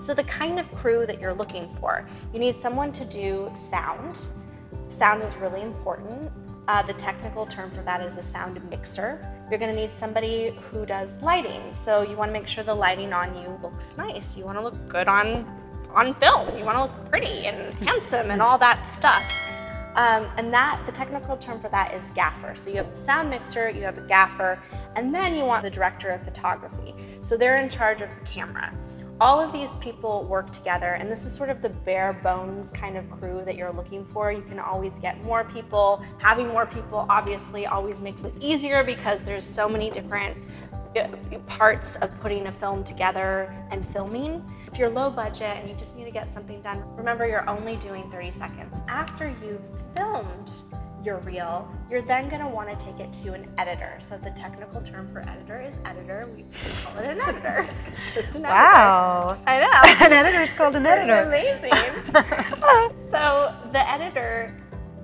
So the kind of crew that you're looking for, you need someone to do sound. Sound is really important. The technical term for that is a sound mixer. You're gonna need somebody who does lighting. So you wanna make sure the lighting on you looks nice. You wanna look good on film. You wanna look pretty and handsome and all that stuff. The technical term for that is gaffer. So you have the sound mixer, you have a gaffer, and then you want the director of photography. So they're in charge of the camera. All of these people work together, and this is sort of the bare bones kind of crew that you're looking for. You can always get more people. Having more people obviously always makes it easier because there's so many different parts of putting a film together and filming. If you're low budget and you just need to get something done, remember you're only doing 30 seconds. After you've filmed your reel, you're then gonna wanna take it to an editor. So the technical term for editor is editor. We call it an editor. It's just an editor. Wow. I know. An editor is called an editor. Amazing. So the editor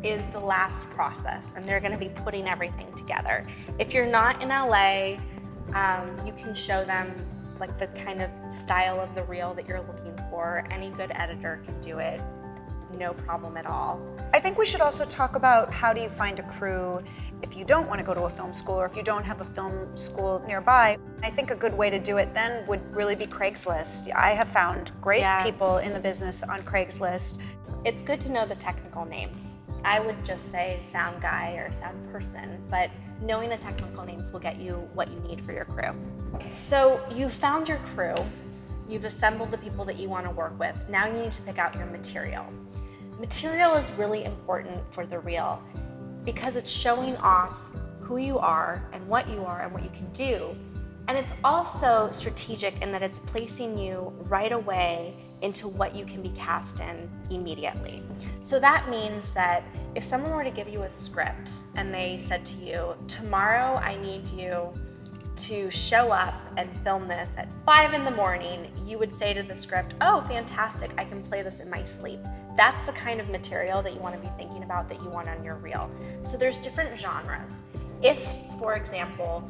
is the last process, and they're gonna be putting everything together. If you're not in LA, you can show them like the kind of style of the reel that you're looking for. Any good editor can do it, no problem at all. I think we should also talk about how do you find a crew if you don't want to go to a film school or if you don't have a film school nearby. I think a good way to do it then would really be Craigslist. I have found great people in the business on Craigslist. It's good to know the technical names. I would just say sound guy or sound person, but knowing the technical names will get you what you need for your crew. So you've found your crew, you've assembled the people that you want to work with. Now you need to pick out your material. Material is really important for the reel because it's showing off who you are and what you can do. And it's also strategic in that it's placing you right away into what you can be cast in immediately. So that means that if someone were to give you a script and they said to you, tomorrow I need you to show up and film this at 5 in the morning, you would say to the script, oh, fantastic, I can play this in my sleep. That's the kind of material that you want to be thinking about that you want on your reel. So there's different genres. If, for example,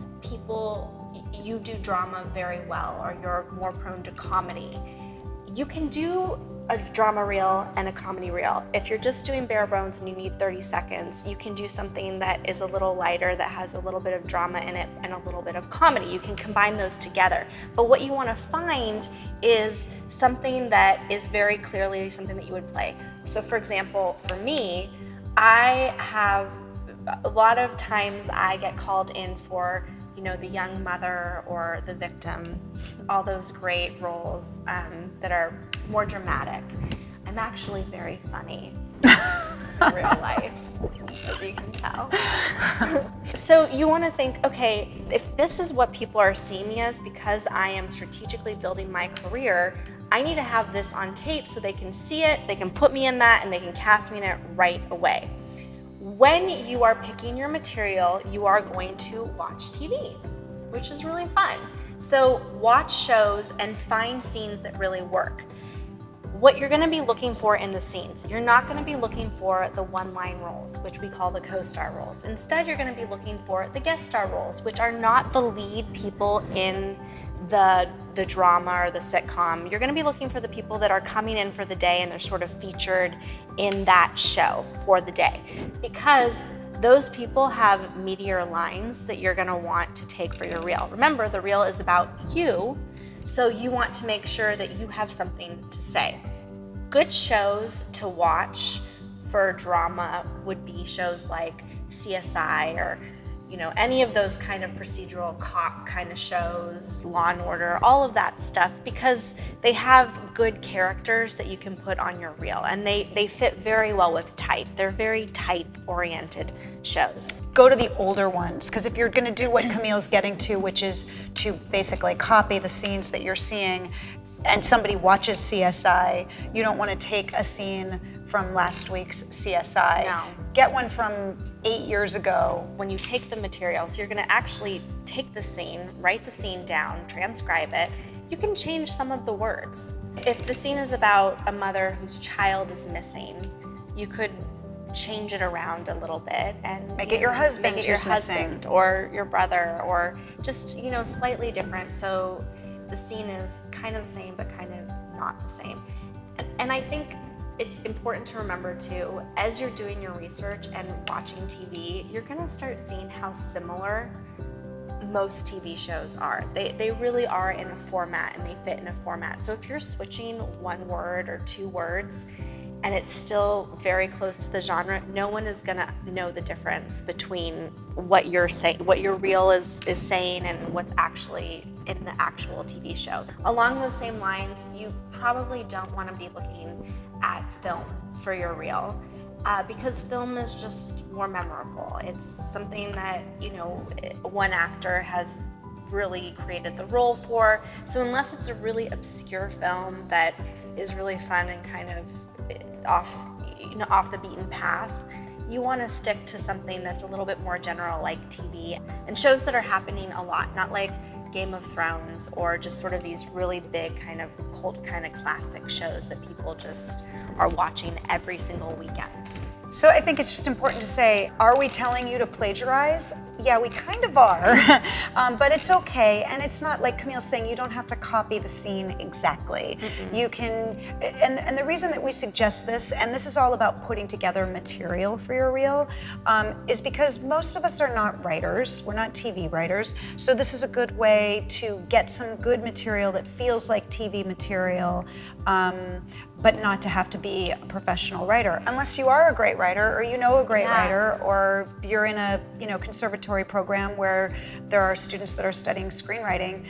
you do drama very well or you're more prone to comedy, you can do a drama reel and a comedy reel. If you're just doing bare bones and you need 30 seconds, you can do something that is a little lighter, that has a little bit of drama in it and a little bit of comedy. You can combine those together. But what you want to find is something that is very clearly something that you would play. So for example, for me, I have a lot of times I get called in for the young mother or the victim, all those great roles that are more dramatic. I'm actually very funny in real life, as you can tell. So you want to think, okay, if this is what people are seeing me as because I am strategically building my career, I need to have this on tape so they can see it, they can put me in that, and they can cast me in it right away. When you are picking your material, you are going to watch TV, which is really fun. So watch shows and find scenes that really work. What you're gonna be looking for in the scenes, you're not gonna be looking for the one-line roles, which we call the co-star roles. Instead, you're gonna be looking for the guest star roles, which are not the lead people in the drama or the sitcom. You're gonna be looking for the people that are coming in for the day and they're sort of featured in that show for the day, because those people have meatier lines that you're gonna want to take for your reel. Remember, the reel is about you, so you want to make sure that you have something to say. Good shows to watch for drama would be shows like CSI or any of those kind of procedural cop kind of shows, Law and Order, all of that stuff, because they have good characters that you can put on your reel, and they fit very well with type. They're very type-oriented shows. Go to the older ones, because if you're gonna do what Camille's getting to, which is to basically copy the scenes that you're seeing, and somebody watches CSI, you don't want to take a scene from last week's CSI. No. Get one from 8 years ago. When you take the material, so you're going to actually take the scene, write the scene down, transcribe it. You can change some of the words. If the scene is about a mother whose child is missing, you could change it around a little bit and make it your husband, or your brother, or just slightly different. So the scene is kind of the same, but kind of not the same. And I think it's important to remember too, as you're doing your research and watching TV, you're gonna start seeing how similar most TV shows are. They really are in a format and they fit in a format. So if you're switching one word or two words and it's still very close to the genre, no one is gonna know the difference between what you're saying, what your reel is saying and what's actually in the actual TV show. Along those same lines, you probably don't wanna be looking at film for your reel. Because film is just more memorable. It's something that, you know, one actor has really created the role for. So unless it's a really obscure film that is really fun and kind of off, you know, off the beaten path, you want to stick to something that's a little bit more general, like TV and shows that are happening a lot, not like Game of Thrones or just sort of these really big kind of cult kind of classic shows that people just are watching every single weekend. So I think it's just important to say, are we telling you to plagiarize? Yeah, we kind of are, but it's okay. And it's not like Camille's saying, you don't have to copy the scene exactly. Mm-hmm. You can, and the reason that we suggest this, and this is all about putting together material for your reel, is because most of us are not writers, we're not TV writers. So this is a good way to get some good material that feels like TV material, but not to have to be a professional writer, unless you are a great writer or you know a great writer, or you're in a conservatory program where there are students that are studying screenwriting.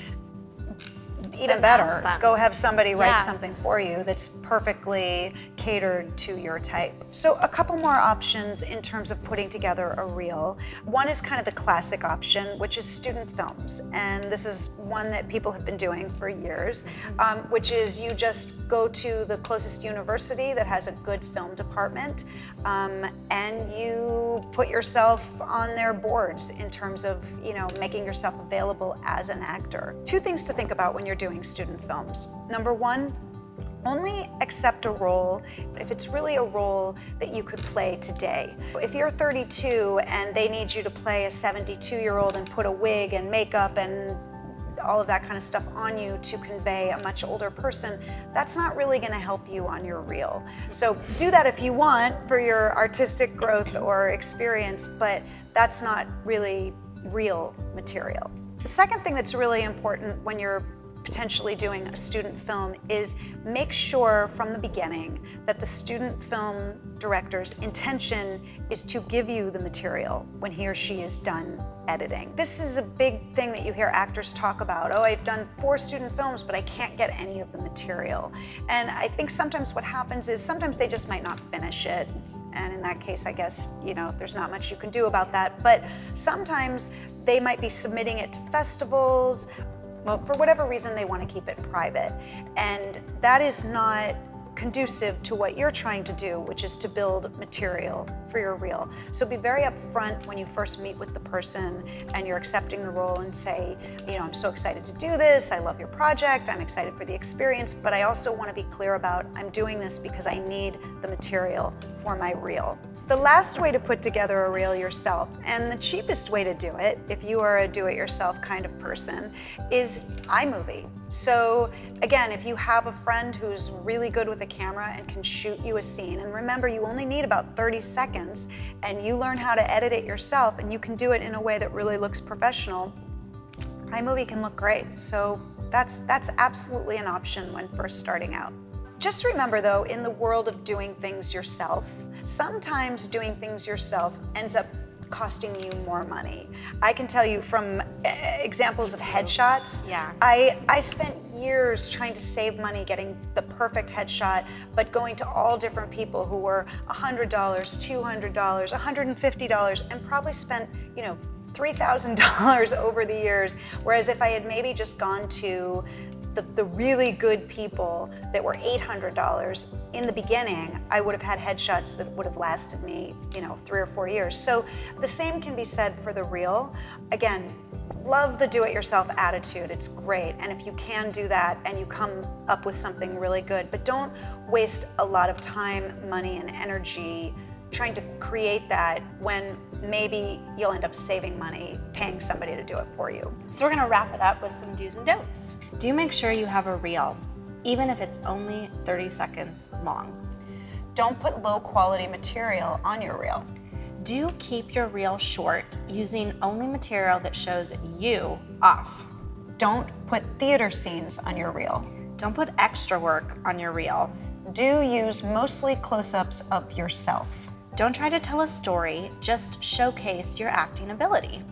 Even better, go have somebody write something for you that's perfectly catered to your type. So a couple more options in terms of putting together a reel. One is kind of the classic option, which is student films. And this is one that people have been doing for years, which is you just go to the closest university that has a good film department, and you put yourself on their boards in terms of, making yourself available as an actor. Two things to think about when you're doing student films. Number one, only accept a role if it's really a role that you could play today. If you're 32 and they need you to play a 72-year-old and put a wig and makeup and all of that kind of stuff on you to convey a much older person, that's not really going to help you on your reel. So do that if you want for your artistic growth or experience, but that's not really real material. The second thing that's really important when you're potentially doing a student film is make sure from the beginning that the student film director's intention is to give you the material when he or she is done editing. This is a big thing that you hear actors talk about. Oh, I've done 4 student films, but I can't get any of the material. And I think sometimes what happens is sometimes they just might not finish it. And in that case, I guess, there's not much you can do about that. But sometimes they might be submitting it to festivals. Well, for whatever reason, they want to keep it private. And that is not conducive to what you're trying to do, which is to build material for your reel. So be very upfront when you first meet with the person and you're accepting the role and say, I'm so excited to do this. I love your project. I'm excited for the experience, but I also want to be clear about I'm doing this because I need the material for my reel. The last way to put together a reel yourself, and the cheapest way to do it, if you are a do-it-yourself kind of person, is iMovie. So again, if you have a friend who's really good with a camera and can shoot you a scene, and remember you only need about 30 seconds, and you learn how to edit it yourself, and you can do it in a way that really looks professional, iMovie can look great. So that's absolutely an option when first starting out. Just remember though, in the world of doing things yourself, sometimes doing things yourself ends up costing you more money. I can tell you from examples of headshots, I spent years trying to save money getting the perfect headshot, but going to all different people who were $100, $200, $150, and probably spent, $3,000 over the years. Whereas if I had maybe just gone to the really good people that were $800 in the beginning, I would have had headshots that would have lasted me, 3 or 4 years. So the same can be said for the reel. Again, love the do-it-yourself attitude. It's great. And if you can do that and you come up with something really good, but don't waste a lot of time, money, and energy trying to create that when maybe you'll end up saving money paying somebody to do it for you. So we're going to wrap it up with some do's and don'ts. Do make sure you have a reel. even if it's only 30 seconds long. Don't put low quality material on your reel. Do keep your reel short using only material that shows you off. Don't put theater scenes on your reel. Don't put extra work on your reel. Do use mostly close-ups of yourself. Don't try to tell a story, just showcase your acting ability.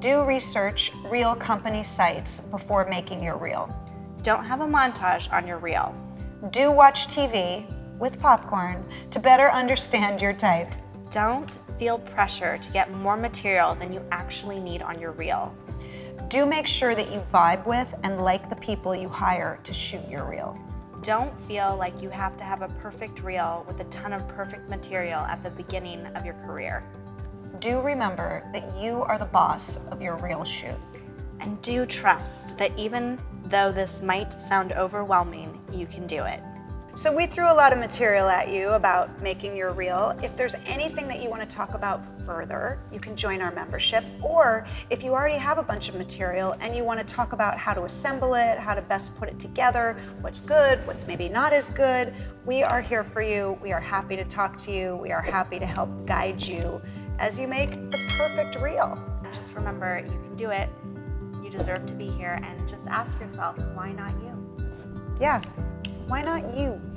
Do research reel company sites before making your reel. Don't have a montage on your reel. Do watch TV with popcorn to better understand your type. Don't feel pressure to get more material than you actually need on your reel. Do make sure that you vibe with and like the people you hire to shoot your reel. Don't feel like you have to have a perfect reel with a ton of perfect material at the beginning of your career. Do remember that you are the boss of your reel shoot. And do trust that even though this might sound overwhelming, you can do it. So we threw a lot of material at you about making your reel. If there's anything that you want to talk about further, you can join our membership. Or if you already have a bunch of material and you want to talk about how to assemble it, how to best put it together, what's good, what's maybe not as good, we are here for you. We are happy to talk to you. We are happy to help guide you as you make the perfect reel. Just remember, you can do it. You deserve to be here. And just ask yourself, why not you? Yeah. Why not you?